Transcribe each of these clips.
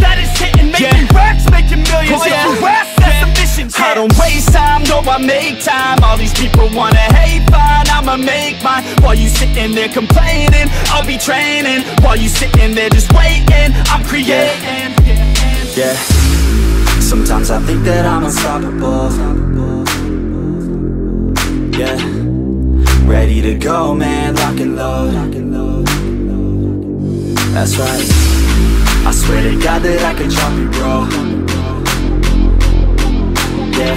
that is hitting, making racks, making millions. Oh, yeah. That's the mission. I don't waste time, no, I make time. All these people wanna hate, fine, I'ma make mine. While you sitting there complaining, I'll be training. While you sitting there just waiting, I'm creating. Yeah. Sometimes I think that I'm unstoppable. Yeah, ready to go, man, lock and load. That's right, I swear to God that I could drop you, bro. Yeah,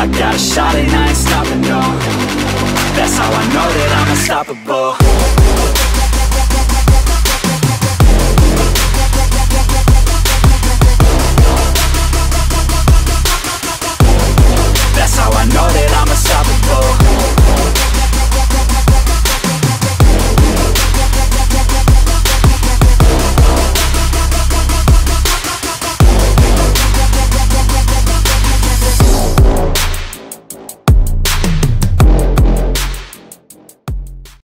I got a shot and I ain't stopping, no. That's how I know that I'm unstoppable.